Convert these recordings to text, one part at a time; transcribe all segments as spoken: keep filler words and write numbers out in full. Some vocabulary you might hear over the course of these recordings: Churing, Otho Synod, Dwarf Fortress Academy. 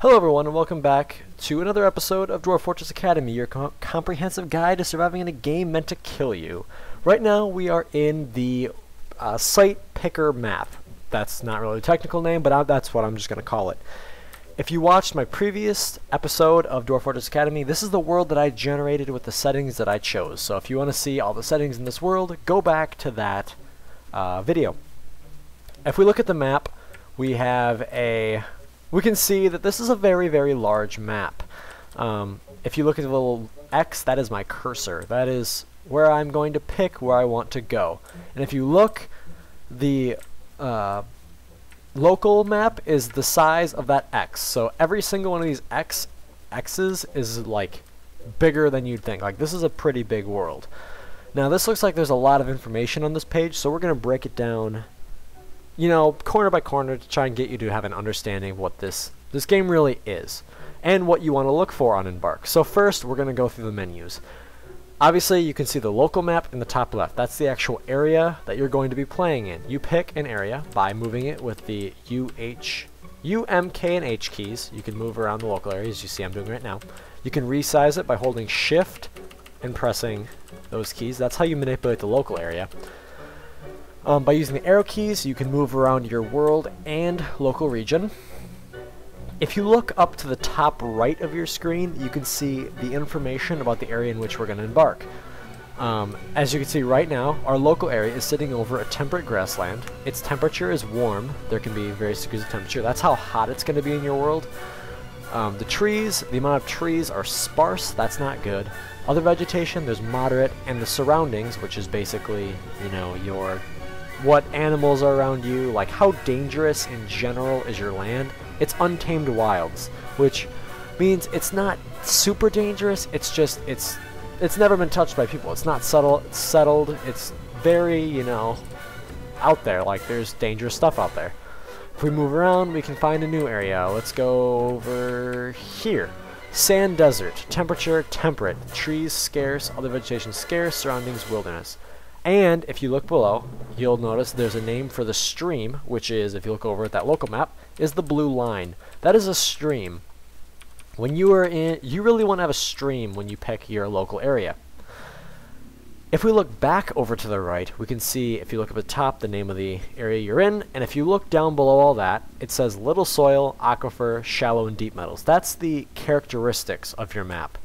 Hello everyone and welcome back to another episode of Dwarf Fortress Academy, your com comprehensive guide to surviving in a game meant to kill you. Right now we are in the uh, site picker map. That's not really a technical name, but I, that's what I'm just going to call it. If you watched my previous episode of Dwarf Fortress Academy, this is the world that I generated with the settings that I chose. So if you want to see all the settings in this world, go back to that uh, video. If we look at the map, we have a... we can see that this is a very, very large map. Um, if you look at the little X, that is my cursor. That is where I'm going to pick where I want to go. And if you look, the uh, local map is the size of that X. So every single one of these X, X's is like bigger than you'd think. Like, this is a pretty big world. Now this looks like there's a lot of information on this page, so we're going to break it down, you know, corner by corner, to try and get you to have an understanding of what this this game really is and what you want to look for on Embark. So first we're going to go through the menus. Obviously you can see the local map in the top left. That's the actual area that you're going to be playing in. You pick an area by moving it with the U, H, U, M, K, and H keys. You can move around the local areas, as you see I'm doing right now. You can resize it by holding shift and pressing those keys. That's how you manipulate the local area. Um, by using the arrow keys, you can move around your world and local region. If you look up to the top right of your screen, you can see the information about the area in which we're going to embark. Um, as you can see right now, our local area is sitting over a temperate grassland. Its temperature is warm. There can be various degrees of temperature. That's how hot it's going to be in your world. Um, the trees, the amount of trees are sparse. That's not good. Other vegetation, there's moderate. And the surroundings, which is basically, you know, your... what animals are around you, like how dangerous in general is your land. It's untamed wilds, which means it's not super dangerous, it's just, it's it's never been touched by people. It's not subtle, it's settled, it's very, you know, out there, like there's dangerous stuff out there. If we move around, we can find a new area. Let's go over here. Sand desert, temperature temperate, trees scarce, other vegetation scarce, surroundings wilderness. And if you look below, you'll notice there's a name for the stream, which is, if you look over at that local map, is the blue line. That is a stream. When you are in, you really want to have a stream when you pick your local area. If we look back over to the right, we can see, if you look at the top, the name of the area you're in. And if you look down below all that, it says little soil, aquifer, shallow and deep metals. That's the characteristics of your map.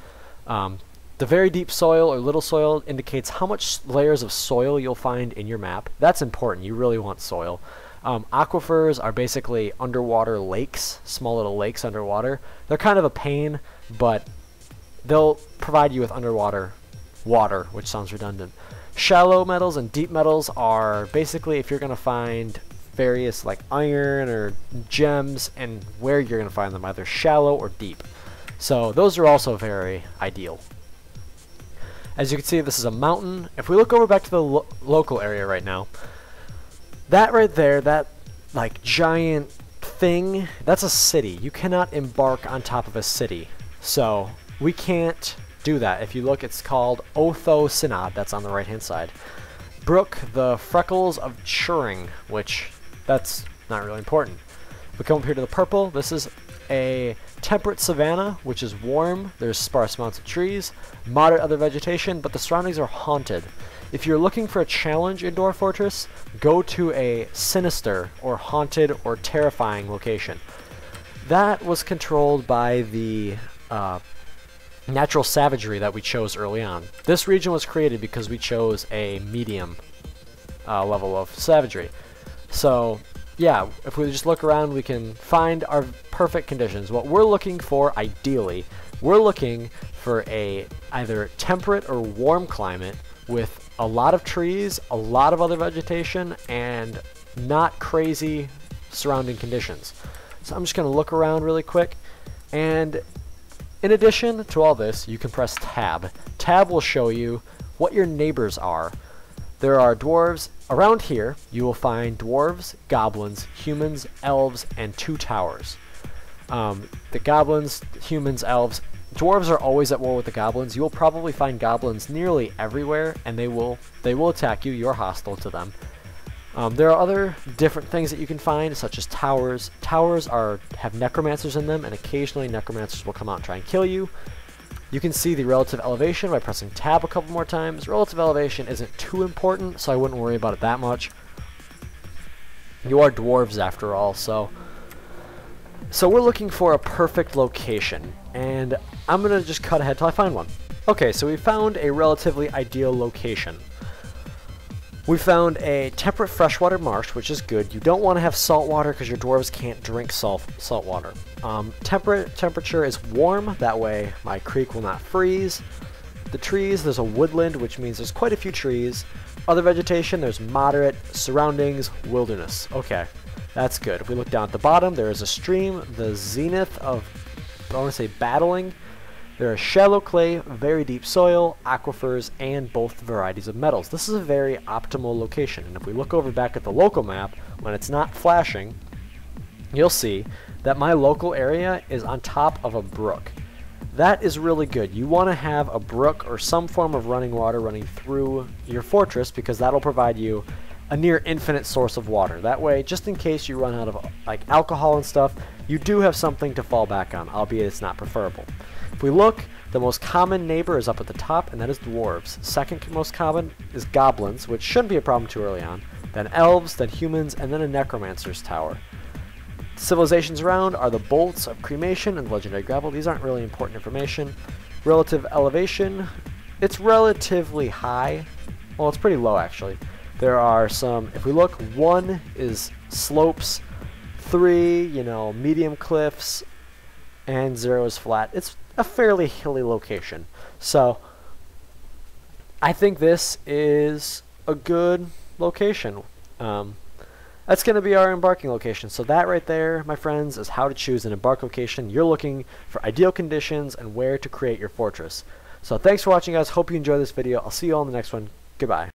Um, The very deep soil or little soil indicates how much layers of soil you'll find in your map. That's important. You really want soil. Um, aquifers are basically underwater lakes, small little lakes underwater. They're kind of a pain, but they'll provide you with underwater water, which sounds redundant. Shallow metals and deep metals are basically if you're going to find various like iron or gems and where you're going to find them, either shallow or deep. So those are also very ideal. As you can see, this is a mountain. If we look over back to the lo local area right now, that right there, that like giant thing, that's a city. You cannot embark on top of a city. So we can't do that. If you look, it's called Otho Synod. That's on the right-hand side. Brook, the freckles of Churing, which that's not really important. If we come up here to the purple, this is a temperate savanna, which is warm. There's sparse amounts of trees, moderate other vegetation, but the surroundings are haunted. If you're looking for a challenge in Dwarf Fortress, go to a sinister or haunted or terrifying location. That was controlled by the uh, natural savagery that we chose early on. This region was created because we chose a medium uh, level of savagery. So yeah, if we just look around, we can find our perfect conditions. What we're looking for, ideally, we're looking for a either temperate or warm climate with a lot of trees, a lot of other vegetation, and not crazy surrounding conditions. So I'm just going to look around really quick. And in addition to all this, you can press tab. Tab will show you what your neighbors are. There are dwarves. Around here, you will find dwarves, goblins, humans, elves, and two towers. Um, the goblins, humans, elves. Dwarves are always at war with the goblins. You will probably find goblins nearly everywhere, and they will they will attack you. You're hostile to them. Um, there are other different things that you can find, such as towers. Towers are have necromancers in them, and occasionally necromancers will come out and try and kill you. You can see the relative elevation by pressing tab a couple more times. Relative elevation isn't too important, so I wouldn't worry about it that much. You are dwarves after all, so... So we're looking for a perfect location, and I'm going to just cut ahead till I find one. Okay, so we found a relatively ideal location. We found a temperate freshwater marsh, which is good. You don't want to have salt water because your dwarves can't drink salt, salt water. Um, temperate temperature is warm, that way my creek will not freeze. The trees, there's a woodland, which means there's quite a few trees. Other vegetation, there's moderate. Surroundings, wilderness. Okay, that's good. If we look down at the bottom, there is a stream, the zenith of, I want to say, battling. There are shallow clay, very deep soil, aquifers, and both varieties of metals. This is a very optimal location, and if we look over back at the local map, when it's not flashing, you'll see that my local area is on top of a brook. That is really good. You want to have a brook or some form of running water running through your fortress, because that'll provide you a near infinite source of water. That way, just in case you run out of like alcohol and stuff, you do have something to fall back on, albeit it's not preferable. If we look, the most common neighbor is up at the top, and that is dwarves. Second most common is goblins, which shouldn't be a problem too early on. Then elves, then humans, and then a necromancer's tower. Civilizations around are the bolts of cremation and legendary gravel. These aren't really important information. Relative elevation, it's relatively high. Well, it's pretty low actually. There are some, if we look, one is slopes, three, you know, medium cliffs, and zero is flat. It's a fairly hilly location, so I think this is a good location. Um, that's going to be our embarking location. So that right there, my friends, is how to choose an embark location. You're looking for ideal conditions and where to create your fortress. So thanks for watching, guys. Hope you enjoyed this video. I'll see you all in the next one. Goodbye.